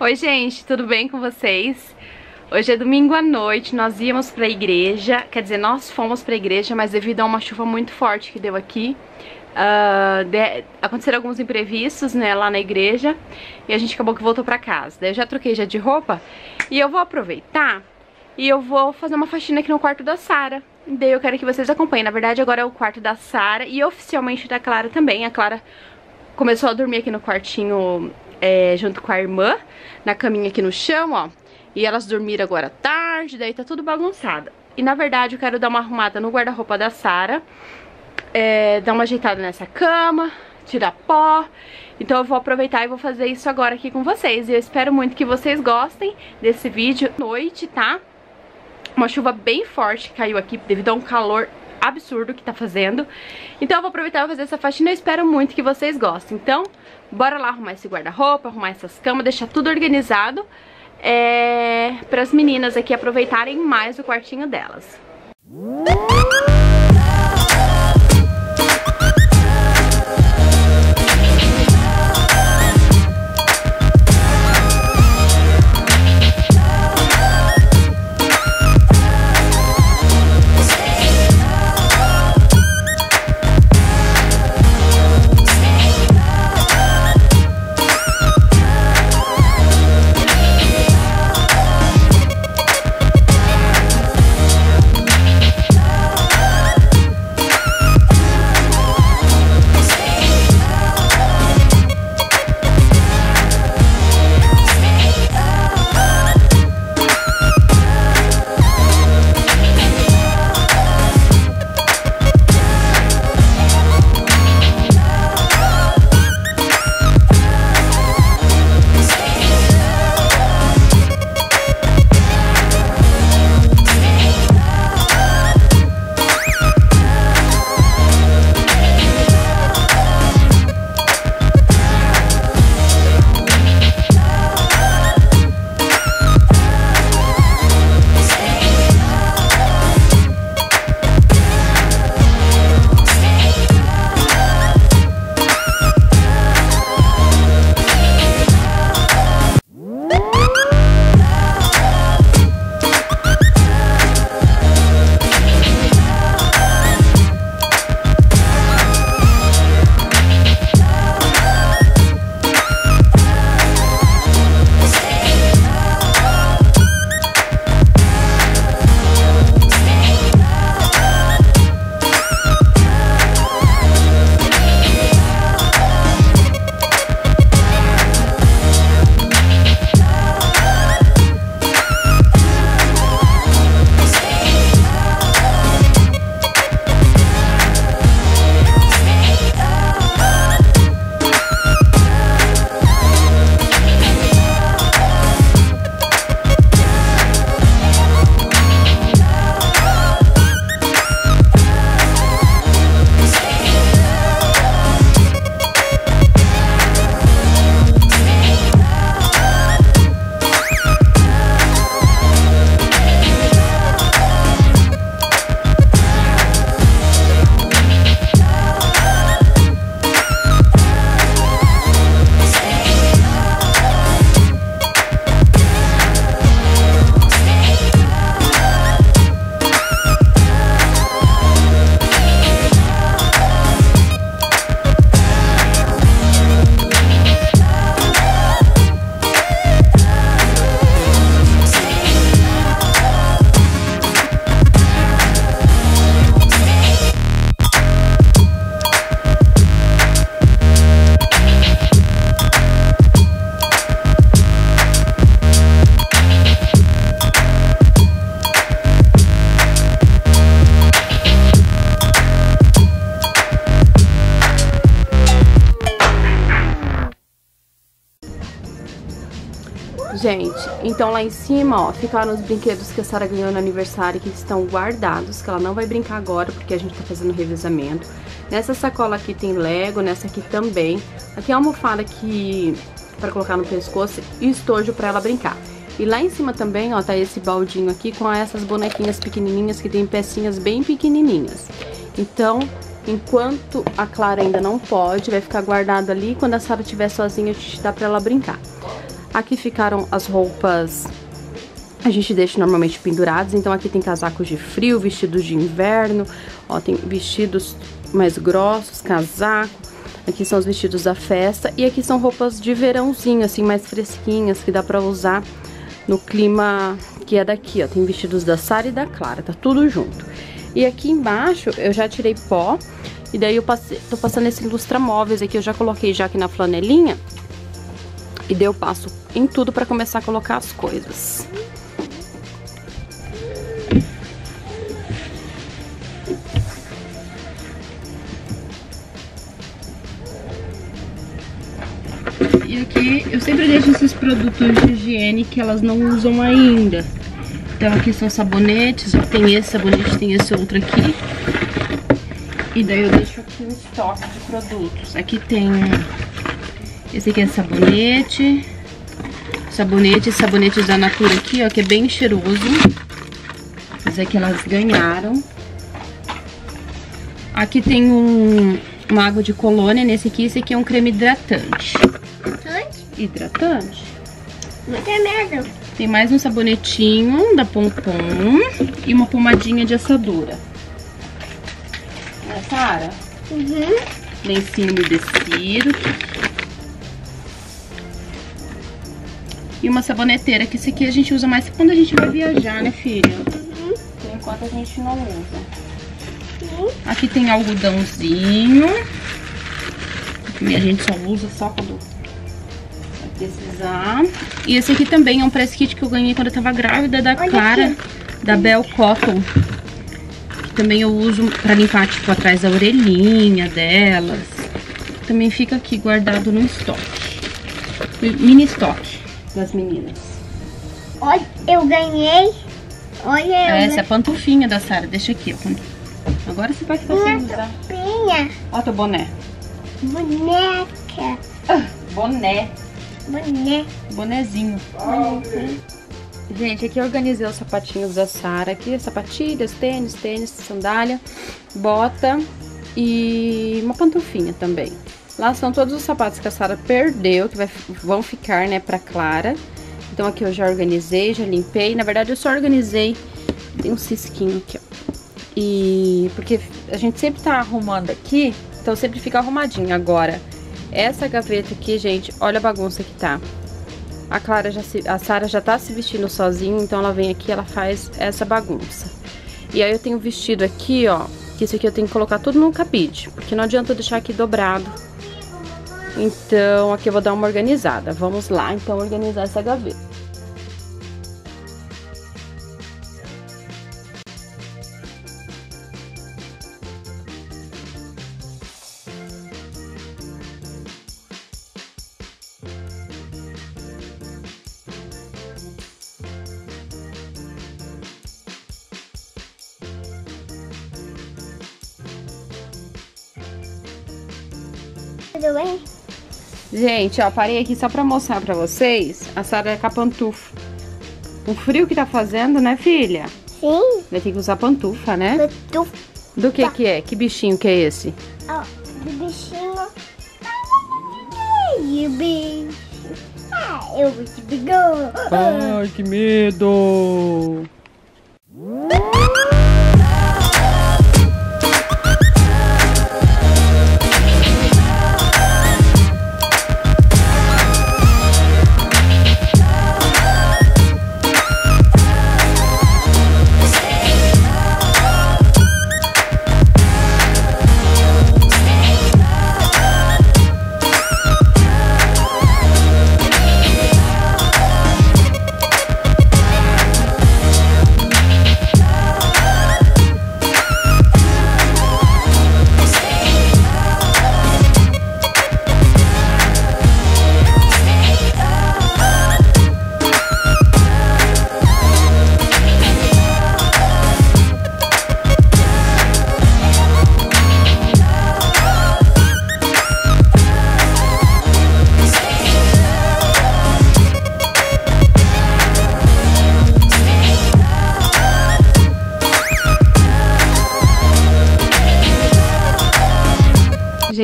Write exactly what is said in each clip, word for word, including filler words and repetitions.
Oi gente, tudo bem com vocês? Hoje é domingo à noite, nós íamos pra igreja, quer dizer, nós fomos pra igreja, mas devido a uma chuva muito forte que deu aqui, uh, de, aconteceram alguns imprevistos, né, lá na igreja, e a gente acabou que voltou pra casa. Daí eu já troquei já de roupa, e eu vou aproveitar, e eu vou fazer uma faxina aqui no quarto da Sarah. Daí eu quero que vocês acompanhem, na verdade agora é o quarto da Sarah e oficialmente da Clara também. A Clara começou a dormir aqui no quartinho... É, junto com a irmã, na caminha aqui no chão, ó. E elas dormiram agora à tarde, daí tá tudo bagunçado. E na verdade eu quero dar uma arrumada no guarda-roupa da Sarah, é, dar uma ajeitada nessa cama, tirar pó. Então eu vou aproveitar e vou fazer isso agora aqui com vocês. E eu espero muito que vocês gostem desse vídeo. Noite, tá? Uma chuva bem forte que caiu aqui devido a um calor absurdo que tá fazendo. Então eu vou aproveitar e fazer essa faxina. Eu espero muito que vocês gostem. Então, bora lá arrumar esse guarda-roupa, arrumar essas camas, deixar tudo organizado, é, para as meninas aqui aproveitarem mais o quartinho delas. Gente, então lá em cima, ó, ficaram os brinquedos que a Sarah ganhou no aniversário, que estão guardados, que ela não vai brincar agora, porque a gente tá fazendo revezamento. Nessa sacola aqui tem Lego, nessa aqui também. Aqui é a almofada que pra colocar no pescoço e estojo pra ela brincar. E lá em cima também, ó, tá esse baldinho aqui com essas bonequinhas pequenininhas, que tem pecinhas bem pequenininhas. Então, enquanto a Clara ainda não pode, vai ficar guardado ali. Quando a Sarah estiver sozinha, a gente dá pra ela brincar. Aqui ficaram as roupas, a gente deixa normalmente penduradas, então aqui tem casacos de frio, vestidos de inverno, ó, tem vestidos mais grossos, casaco. Aqui são os vestidos da festa e aqui são roupas de verãozinho, assim, mais fresquinhas, que dá pra usar no clima que é daqui, ó. Tem vestidos da Sarah e da Clara, tá tudo junto. E aqui embaixo eu já tirei pó e daí eu passei, tô passando esse lustramóveis aqui, eu já coloquei já aqui na flanelinha. E daí eu passo em tudo pra começar a colocar as coisas. E aqui eu sempre deixo esses produtos de higiene que elas não usam ainda. Então aqui são sabonetes, tem esse sabonete, tem esse outro aqui. E daí eu deixo aqui um estoque de produtos. Aqui tem... esse aqui é sabonete. Sabonete, sabonetes da Natura aqui, ó, que é bem cheiroso. Esse aqui elas ganharam. Aqui tem um... uma água de colônia nesse aqui. Esse aqui é um creme hidratante. Hidratante? Hidratante. Não tem medo. Tem mais um sabonetinho da Pompom e uma pomadinha de assadura. Não é, Sarah? Uhum. Lencinho umedecido. E uma saboneteira, que esse aqui a gente usa mais quando a gente vai viajar, né, filha? Uhum. Por enquanto a gente não usa. Aqui tem algodãozinho, e a gente só usa só quando precisar. E esse aqui também é um press kit que eu ganhei quando eu tava grávida da Clara, da Bel Cotton. Que também eu uso pra limpar, tipo, atrás da orelhinha delas. Também fica aqui guardado no estoque, mini estoque das meninas. Olha, eu ganhei. Olha, eu essa ganhei. É a pantufinha da Sarah, deixa aqui, ó. Agora você vai ficar sem usar. Olha teu boné. Boneca. Boné. Boné. Bonezinho. Bonezinho. Gente, aqui eu organizei os sapatinhos da Sarah. Aqui, sapatilhas, tênis, tênis, sandália, bota e uma pantufinha também. Lá são todos os sapatos que a Sarah perdeu, que vai, vão ficar, né, pra Clara. Então aqui eu já organizei, já limpei. Na verdade eu só organizei. Tem um cisquinho aqui, ó. E porque a gente sempre tá arrumando aqui, então sempre fica arrumadinho. Agora, essa gaveta aqui, gente, olha a bagunça que tá. A Clara já se, a Sarah já tá se vestindo sozinha, então ela vem aqui, ela faz essa bagunça. E aí eu tenho vestido aqui, ó, que isso aqui eu tenho que colocar tudo num cabide, porque não adianta eu deixar aqui dobrado. Então aqui eu vou dar uma organizada. Vamos lá, então, organizar essa gaveta. Tudo bem? Gente, ó, parei aqui só pra mostrar pra vocês. A Sarah é com a pantufa. O frio que tá fazendo, né, filha? Sim. Vai ter que usar pantufa, né? Pantufa. Do que que é? Que bichinho que é esse? Ó, oh, do bichinho... Ai, bicho. Ah, eu vou te pegar. Ai, que medo.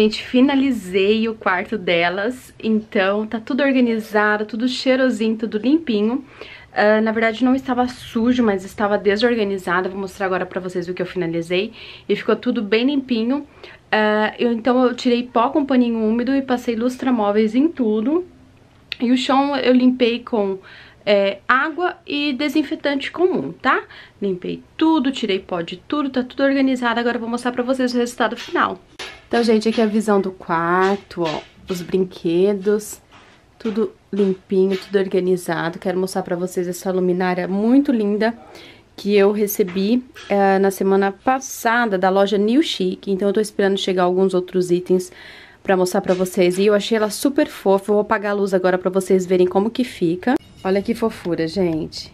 gente, finalizei o quarto delas, então tá tudo organizado, tudo cheirosinho, tudo limpinho. Uh, na verdade não estava sujo, mas estava desorganizado. Vou mostrar agora pra vocês o que eu finalizei. E ficou tudo bem limpinho. uh, eu, Então eu tirei pó com paninho úmido e passei lustramóveis em tudo. E o chão eu limpei com é, água e desinfetante comum, tá? Limpei tudo, tirei pó de tudo, tá tudo organizado. Agora eu vou mostrar pra vocês o resultado final. Então, gente, aqui é a visão do quarto, ó. Os brinquedos, tudo limpinho, tudo organizado. Quero mostrar pra vocês essa luminária muito linda que eu recebi é, na semana passada da loja New Chic. Então eu tô esperando chegar alguns outros itens pra mostrar pra vocês. E eu achei ela super fofa. Eu vou apagar a luz agora pra vocês verem como que fica. Olha que fofura, gente.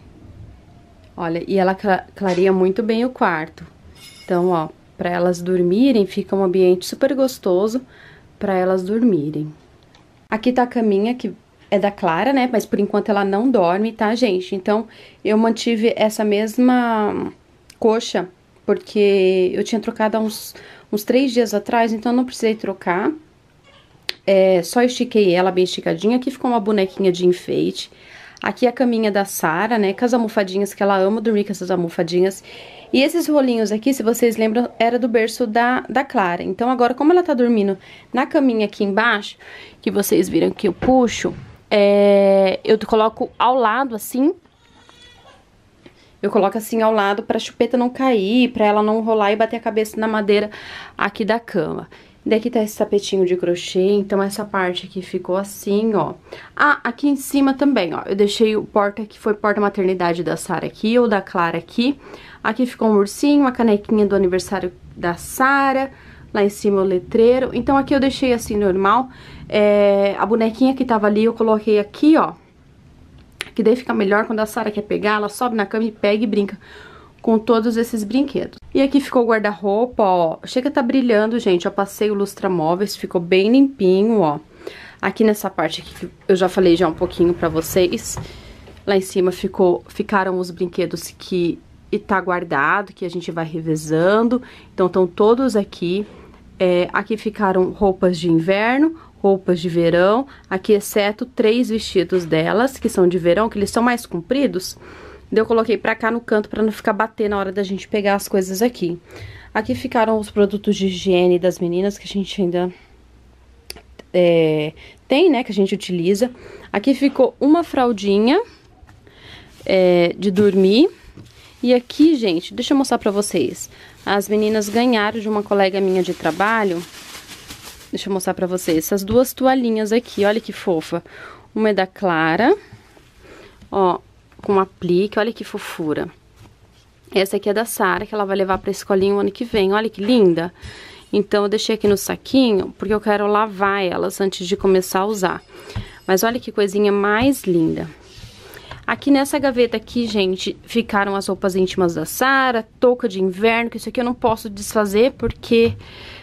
Olha, e ela clareia muito bem o quarto. Então, ó, pra elas dormirem fica um ambiente super gostoso pra elas dormirem. Aqui tá a caminha que é da Clara, né? Mas por enquanto ela não dorme, tá, gente? Então, eu mantive essa mesma coxa, porque eu tinha trocado há uns, uns três dias atrás, então eu não precisei trocar. É, só estiquei ela bem esticadinha, aqui ficou uma bonequinha de enfeite. Aqui a caminha da Sarah, né? Com as almofadinhas, que ela ama dormir com essas almofadinhas. E esses rolinhos aqui, se vocês lembram, era do berço da, da Clara. Então, agora, como ela tá dormindo na caminha aqui embaixo, que vocês viram que eu puxo, é, eu coloco ao lado, assim. Eu coloco assim ao lado pra chupeta não cair, pra ela não rolar e bater a cabeça na madeira aqui da cama. Daqui tá esse tapetinho de crochê, então essa parte aqui ficou assim, ó. Ah, aqui em cima também, ó, eu deixei o porta, que foi porta maternidade da Sarah aqui, ou da Clara aqui. Aqui ficou um ursinho, a canequinha do aniversário da Sarah, lá em cima o letreiro. Então aqui eu deixei assim, normal, é, a bonequinha que tava ali eu coloquei aqui, ó. Que daí fica melhor quando a Sarah quer pegar, ela sobe na cama e pega e brinca com todos esses brinquedos. E aqui ficou o guarda-roupa, ó. Chega tá brilhando, gente. Eu passei o lustramóveis, ficou bem limpinho, ó. Aqui nessa parte aqui, que eu já falei já um pouquinho pra vocês. Lá em cima ficou, ficaram os brinquedos que e tá guardado, que a gente vai revezando. Então, estão todos aqui. É, aqui ficaram roupas de inverno, roupas de verão. Aqui, exceto, três vestidos delas, que são de verão, que eles são mais compridos. Eu coloquei pra cá no canto pra não ficar bater na hora da gente pegar as coisas aqui. Aqui ficaram os produtos de higiene das meninas que a gente ainda é, tem, né? Que a gente utiliza. Aqui ficou uma fraldinha é, de dormir. E aqui, gente, deixa eu mostrar pra vocês. As meninas ganharam de uma colega minha de trabalho. Deixa eu mostrar pra vocês. Essas duas toalhinhas aqui, olha que fofa. Uma é da Clara, ó, com aplique, olha que fofura. Essa aqui é da Sarah, que ela vai levar pra escolinha o ano que vem, olha que linda. Então, eu deixei aqui no saquinho, porque eu quero lavar elas antes de começar a usar. Mas olha que coisinha mais linda. Aqui nessa gaveta aqui, gente, ficaram as roupas íntimas da Sarah, touca de inverno, que isso aqui eu não posso desfazer, porque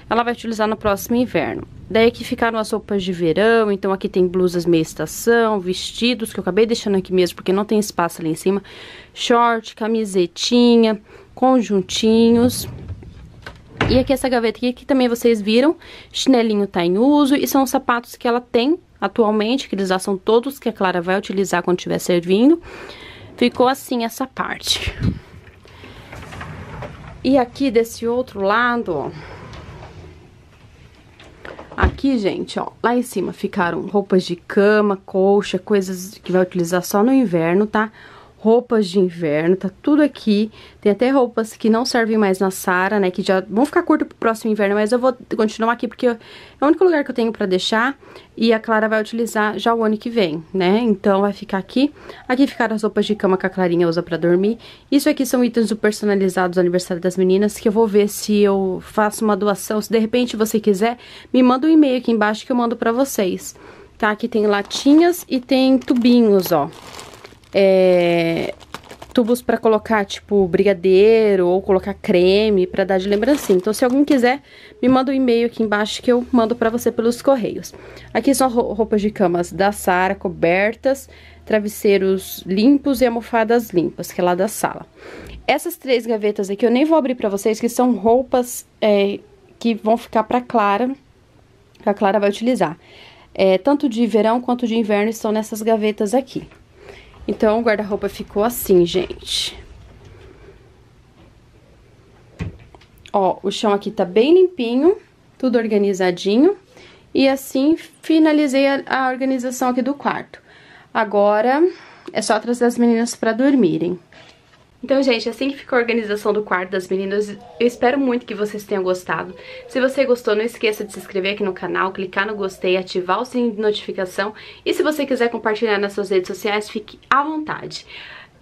ela vai utilizar no próximo inverno. Daí aqui ficaram as roupas de verão, então aqui tem blusas meia estação, vestidos, que eu acabei deixando aqui mesmo, porque não tem espaço ali em cima. Short, camisetinha, conjuntinhos. E aqui essa gaveta aqui, que também vocês viram, chinelinho tá em uso, e são os sapatos que ela tem atualmente, que eles já são todos que a Clara vai utilizar quando estiver servindo. Ficou assim essa parte. E aqui desse outro lado, ó. Aqui, gente, ó, lá em cima ficaram roupas de cama, colcha, coisas que vai utilizar só no inverno, tá? Roupas de inverno, tá tudo aqui. Tem até roupas que não servem mais na Sarah, né? Que já vão ficar curto pro próximo inverno, mas eu vou continuar aqui porque é o único lugar que eu tenho pra deixar. E a Clara vai utilizar já o ano que vem, né? Então, vai ficar aqui. Aqui ficaram as roupas de cama que a Clarinha usa pra dormir. Isso aqui são itens do personalizados do aniversário das meninas, que eu vou ver se eu faço uma doação. Se de repente você quiser, me manda um e-mail aqui embaixo que eu mando pra vocês. Tá? Aqui tem latinhas e tem tubinhos, ó. É, tubos pra colocar, tipo, brigadeiro ou colocar creme pra dar de lembrancinha. Então, se alguém quiser, me manda um e-mail aqui embaixo que eu mando pra você pelos correios. Aqui são roupas de camas da Sarah, cobertas, travesseiros limpos e almofadas limpas, que é lá da sala. Essas três gavetas aqui eu nem vou abrir pra vocês, que são roupas é, que vão ficar pra Clara que a Clara vai utilizar. É, tanto de verão quanto de inverno estão nessas gavetas aqui. Então, o guarda-roupa ficou assim, gente. Ó, o chão aqui tá bem limpinho, tudo organizadinho. E assim, finalizei a, a organização aqui do quarto. Agora, é só trazer as meninas pra dormirem. Então, gente, assim que ficou a organização do quarto das meninas, eu espero muito que vocês tenham gostado. Se você gostou, não esqueça de se inscrever aqui no canal, clicar no gostei, ativar o sininho de notificação. E se você quiser compartilhar nas suas redes sociais, fique à vontade.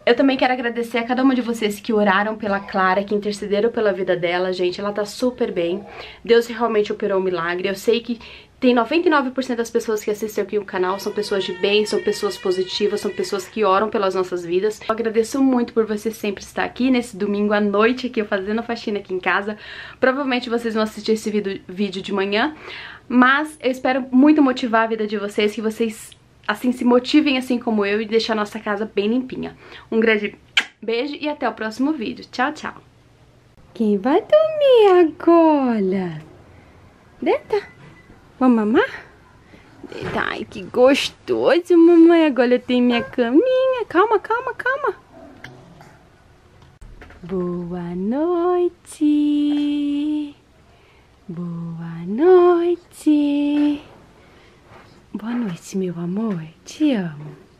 Eu também quero agradecer a cada uma de vocês que oraram pela Clara, que intercederam pela vida dela, gente. Ela tá super bem. Deus realmente operou um milagre. Eu sei que tem noventa e nove por cento das pessoas que assistem aqui o canal são pessoas de bem, são pessoas positivas, são pessoas que oram pelas nossas vidas. Eu agradeço muito por você sempre estar aqui nesse domingo à noite, aqui eu fazendo faxina aqui em casa. Provavelmente vocês vão assistir esse vídeo de manhã, mas eu espero muito motivar a vida de vocês, que vocês assim se motivem assim como eu e deixar a nossa casa bem limpinha. Um grande beijo e até o próximo vídeo. Tchau, tchau. Quem vai dormir agora? Deita. Vamos mamar? Ai, que gostoso, mamãe. Agora eu tenho minha caminha. Calma, calma, calma. Boa noite. Boa noite. Boa noite, meu amor. Te amo.